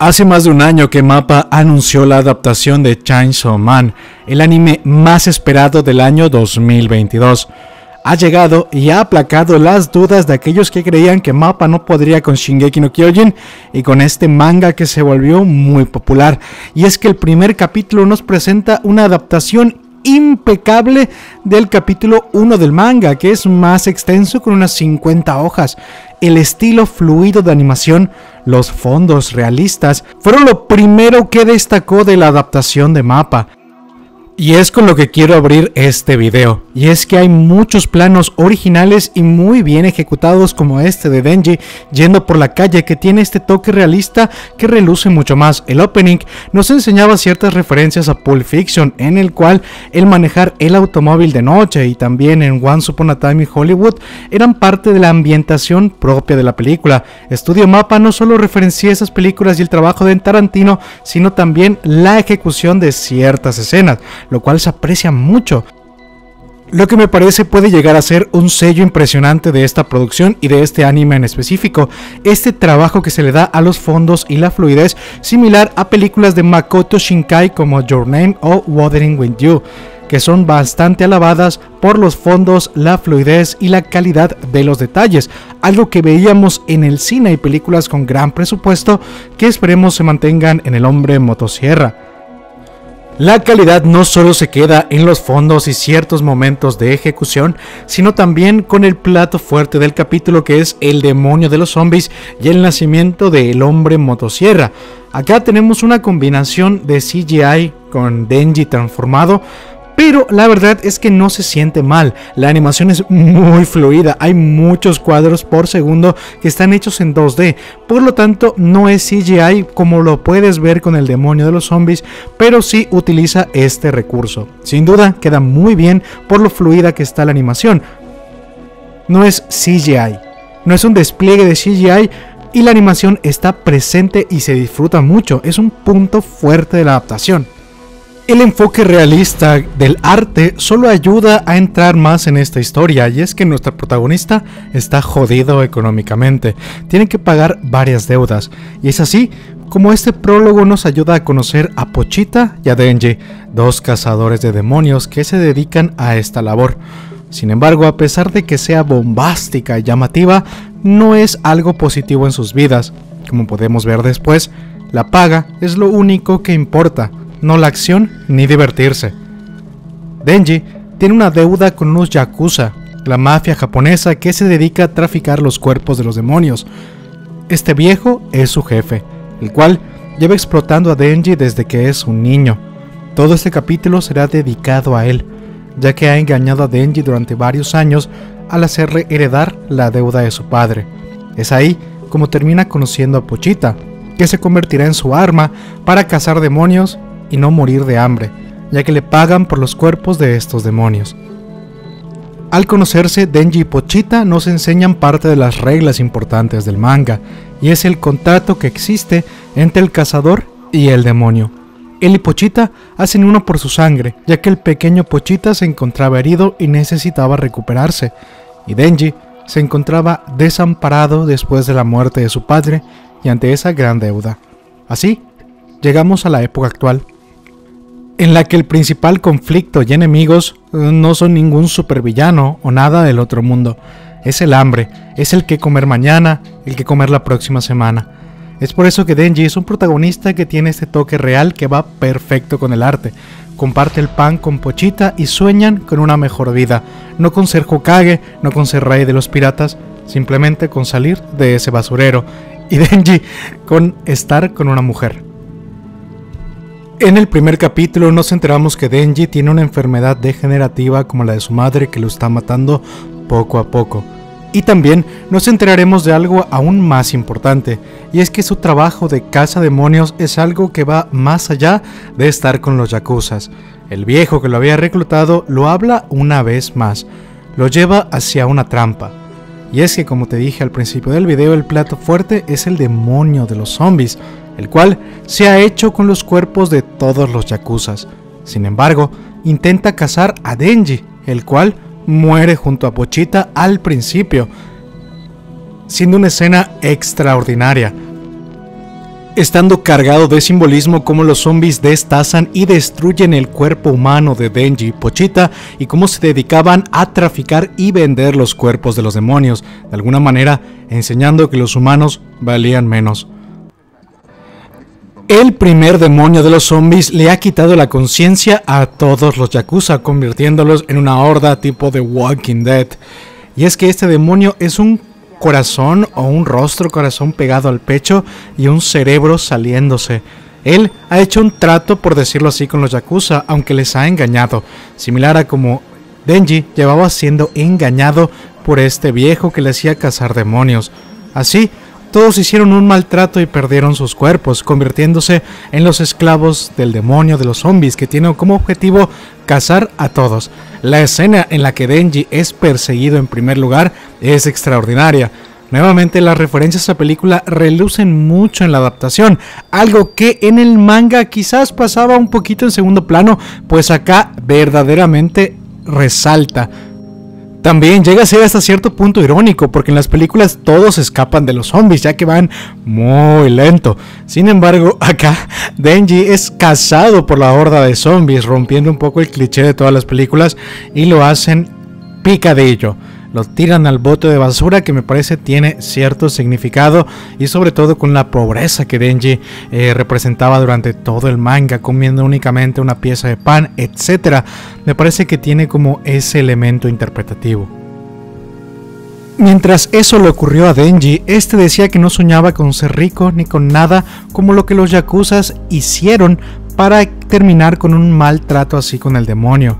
Hace más de un año que MAPPA anunció la adaptación de Chainsaw Man, el anime más esperado del año 2022. Ha llegado y ha aplacado las dudas de aquellos que creían que MAPPA no podría con Shingeki no Kyojin y con este manga que se volvió muy popular. Y es que el primer capítulo nos presenta una adaptación impecable del capítulo 1 del manga, que es más extenso con unas 50 hojas. El estilo fluido de animación, los fondos realistas, fueron lo primero que destacó de la adaptación de MAPPA. Y es con lo que quiero abrir este video, y es que hay muchos planos originales y muy bien ejecutados como este de Denji yendo por la calle, que tiene este toque realista que reluce mucho más. El opening nos enseñaba ciertas referencias a Pulp Fiction, en el cual el manejar el automóvil de noche y también en Once Upon a Time in Hollywood eran parte de la ambientación propia de la película. Estudio MAPPA no solo referencia esas películas y el trabajo de Tarantino, sino también la ejecución de ciertas escenas, lo cual se aprecia mucho. Lo que me parece puede llegar a ser un sello impresionante de esta producción y de este anime en específico, este trabajo que se le da a los fondos y la fluidez similar a películas de Makoto Shinkai como Your Name o Weathering With You, que son bastante alabadas por los fondos, la fluidez y la calidad de los detalles, algo que veíamos en el cine y películas con gran presupuesto que esperemos se mantengan en El Hombre Motosierra. La calidad no solo se queda en los fondos y ciertos momentos de ejecución, sino también con el plato fuerte del capítulo, que es el demonio de los zombies y el nacimiento del hombre motosierra. Acá tenemos una combinación de CGI con Denji transformado, pero la verdad es que no se siente mal, la animación es muy fluida, hay muchos cuadros por segundo que están hechos en 2D, por lo tanto no es CGI como lo puedes ver con el demonio de los zombies, pero sí utiliza este recurso. Sin duda queda muy bien por lo fluida que está la animación, no es CGI, no es un despliegue de CGI y la animación está presente y se disfruta mucho, es un punto fuerte de la adaptación. El enfoque realista del arte solo ayuda a entrar más en esta historia, y es que nuestra protagonista está jodido económicamente, tiene que pagar varias deudas, y es así como este prólogo nos ayuda a conocer a Pochita y a Denji, dos cazadores de demonios que se dedican a esta labor. Sin embargo, a pesar de que sea bombástica y llamativa, no es algo positivo en sus vidas. Como podemos ver después, la paga es lo único que importa, no la acción ni divertirse. Denji tiene una deuda con unos Yakuza, la mafia japonesa que se dedica a traficar los cuerpos de los demonios. Este viejo es su jefe, el cual lleva explotando a Denji desde que es un niño. Todo este capítulo será dedicado a él, ya que ha engañado a Denji durante varios años al hacerle heredar la deuda de su padre. Es ahí como termina conociendo a Pochita, que se convertirá en su arma para cazar demonios y no morir de hambre, ya que le pagan por los cuerpos de estos demonios. Al conocerse, Denji y Pochita nos enseñan parte de las reglas importantes del manga, y es el contrato que existe entre el cazador y el demonio. Él y Pochita hacen uno por su sangre, ya que el pequeño Pochita se encontraba herido y necesitaba recuperarse, y Denji se encontraba desamparado después de la muerte de su padre y ante esa gran deuda. Así, llegamos a la época actual, en la que el principal conflicto y enemigos no son ningún supervillano o nada del otro mundo, es el hambre, es el que comer mañana, el que comer la próxima semana. Es por eso que Denji es un protagonista que tiene este toque real que va perfecto con el arte. Comparte el pan con Pochita y sueñan con una mejor vida, no con ser Hokage, no con ser rey de los piratas, simplemente con salir de ese basurero, y Denji con estar con una mujer. En el primer capítulo nos enteramos que Denji tiene una enfermedad degenerativa como la de su madre, que lo está matando poco a poco. Y también nos enteraremos de algo aún más importante, y es que su trabajo de cazademonios es algo que va más allá de estar con los yakuzas. El viejo que lo había reclutado lo habla una vez más, lo lleva hacia una trampa. Y es que, como te dije al principio del video, el plato fuerte es el demonio de los zombies, el cual se ha hecho con los cuerpos de todos los yakuzas. Sin embargo, intenta cazar a Denji, el cual muere junto a Pochita al principio, siendo una escena extraordinaria. estando cargado de simbolismo, como los zombies destazan y destruyen el cuerpo humano de Denji y Pochita, y cómo se dedicaban a traficar y vender los cuerpos de los demonios, de alguna manera enseñando que los humanos valían menos. El primer demonio de los zombies le ha quitado la conciencia a todos los Yakuza, convirtiéndolos en una horda tipo de Walking Dead. Y es que este demonio es un corazón o un rostro corazón pegado al pecho y un cerebro saliéndose. Él ha hecho un trato, por decirlo así, con los Yakuza, aunque les ha engañado, similar a como Denji llevaba siendo engañado por este viejo que le hacía cazar demonios. Así, todos hicieron un maltrato y perdieron sus cuerpos, convirtiéndose en los esclavos del demonio de los zombies, que tiene como objetivo cazar a todos. La escena en la que Denji es perseguido en primer lugar es extraordinaria. Nuevamente, las referencias a la película relucen mucho en la adaptación, algo que en el manga quizás pasaba un poquito en segundo plano, pues acá verdaderamente resalta. También llega a ser hasta cierto punto irónico, porque en las películas todos escapan de los zombies, ya que van muy lento. Sin embargo, acá Denji es cazado por la horda de zombies, rompiendo un poco el cliché de todas las películas, y lo hacen picadillo. Lo tiran al bote de basura, que me parece tiene cierto significado, y sobre todo con la pobreza que Denji representaba durante todo el manga, comiendo únicamente una pieza de pan, etc. Me parece que tiene como ese elemento interpretativo. Mientras eso le ocurrió a Denji, este decía que no soñaba con ser rico ni con nada como lo que los yakuzas hicieron para terminar con un maltrato así con el demonio.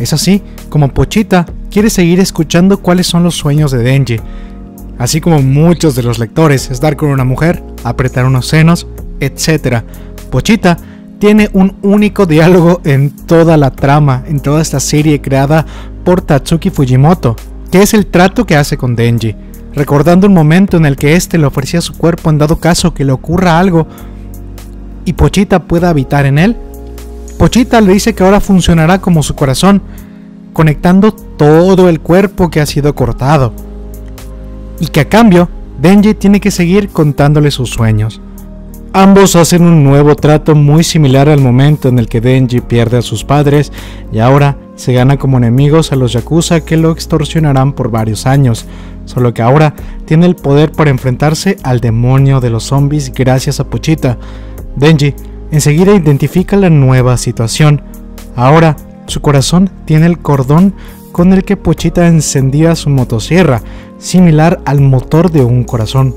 Es así como Pochita quiere seguir escuchando cuáles son los sueños de Denji, así como muchos de los lectores, estar con una mujer, apretar unos senos, etc. Pochita tiene un único diálogo en toda la trama, en toda esta serie creada por Tatsuki Fujimoto, que es el trato que hace con Denji, recordando un momento en el que éste le ofrecía su cuerpo en dado caso que le ocurra algo y Pochita pueda habitar en él. Pochita le dice que ahora funcionará como su corazón, conectando todo el cuerpo que ha sido cortado, y que a cambio Denji tiene que seguir contándole sus sueños. Ambos hacen un nuevo trato muy similar al momento en el que Denji pierde a sus padres y ahora se gana como enemigos a los Yakuza, que lo extorsionarán por varios años, solo que ahora tiene el poder para enfrentarse al demonio de los zombies gracias a Pochita. Denji enseguida identifica la nueva situación. Ahora su corazón tiene el cordón con el que Pochita encendía su motosierra, similar al motor de un corazón,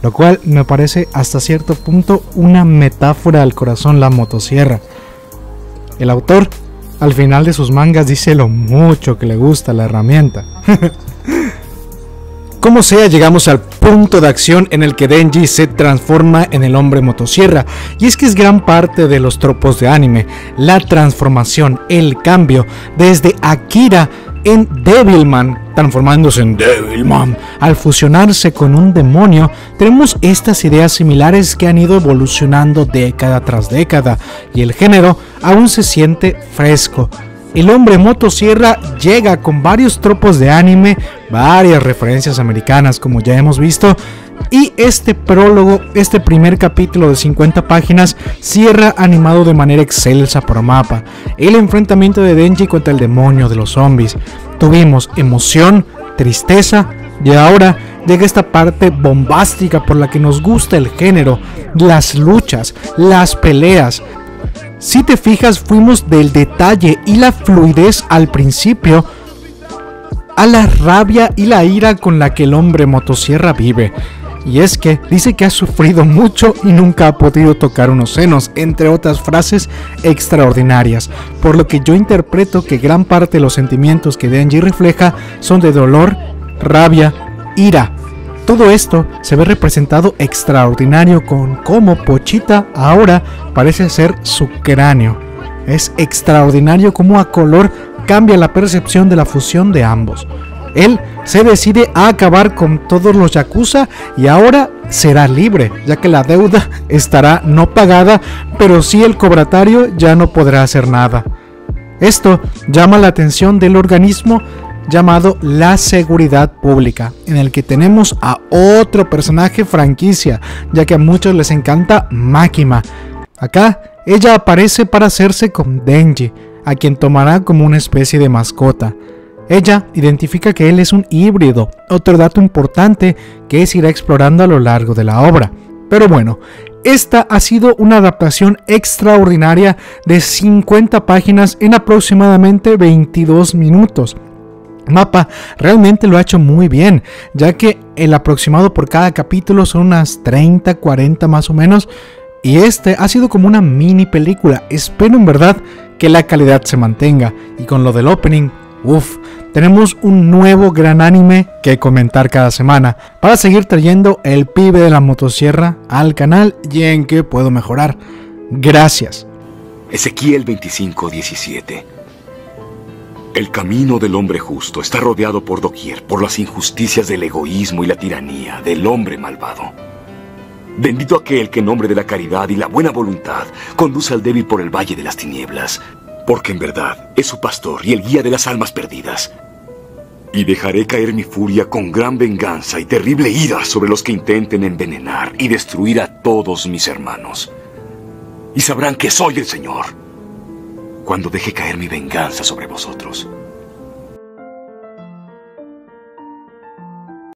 lo cual me parece hasta cierto punto una metáfora al corazón, la motosierra. El autor al final de sus mangas dice lo mucho que le gusta la herramienta. Como sea, llegamos al punto de acción en el que Denji se transforma en el hombre motosierra, y es que es gran parte de los tropos de anime, la transformación, el cambio, desde Akira en Devilman, transformándose en Devilman, al fusionarse con un demonio. Tenemos estas ideas similares que han ido evolucionando década tras década, y el género aún se siente fresco. El hombre motosierra llega con varios tropos de anime, varias referencias americanas como ya hemos visto, y este prólogo, este primer capítulo de 50 páginas, cierra animado de manera excelsa por MAPPA, el enfrentamiento de Denji contra el demonio de los zombies. Tuvimos emoción, tristeza, y ahora llega esta parte bombástica por la que nos gusta el género, las luchas, las peleas. Si te fijas, fuimos del detalle y la fluidez al principio a la rabia y la ira con la que el hombre motosierra vive. Y es que dice que ha sufrido mucho y nunca ha podido tocar unos senos, entre otras frases extraordinarias, por lo que yo interpreto que gran parte de los sentimientos que Denji refleja son de dolor, rabia, ira. Todo esto se ve representado extraordinario con cómo Pochita ahora parece ser su cráneo. Es extraordinario cómo a color cambia la percepción de la fusión de ambos. Él se decide a acabar con todos los yakuza y ahora será libre, ya que la deuda estará no pagada, pero sí el cobratario ya no podrá hacer nada. Esto llama la atención del organismo llamado La Seguridad Pública, en el que tenemos a otro personaje franquicia, ya que a muchos les encanta Makima. Acá, ella aparece para hacerse con Denji, a quien tomará como una especie de mascota. Ella identifica que él es un híbrido, otro dato importante que se irá explorando a lo largo de la obra. Pero bueno, esta ha sido una adaptación extraordinaria de 50 páginas en aproximadamente 22 minutos. MAPPA realmente lo ha hecho muy bien, ya que el aproximado por cada capítulo son unas 30, 40 más o menos, y este ha sido como una mini película. Espero en verdad que la calidad se mantenga, y con lo del opening, uff, tenemos un nuevo gran anime que comentar cada semana, para seguir trayendo el pibe de la motosierra al canal y en qué puedo mejorar. Gracias. Ezequiel 25:17. El camino del hombre justo está rodeado por doquier, por las injusticias del egoísmo y la tiranía del hombre malvado. Bendito aquel que en nombre de la caridad y la buena voluntad conduce al débil por el valle de las tinieblas, porque en verdad es su pastor y el guía de las almas perdidas. Y dejaré caer mi furia con gran venganza y terrible ira sobre los que intenten envenenar y destruir a todos mis hermanos. Y sabrán que soy el Señor, cuando deje caer mi venganza sobre vosotros.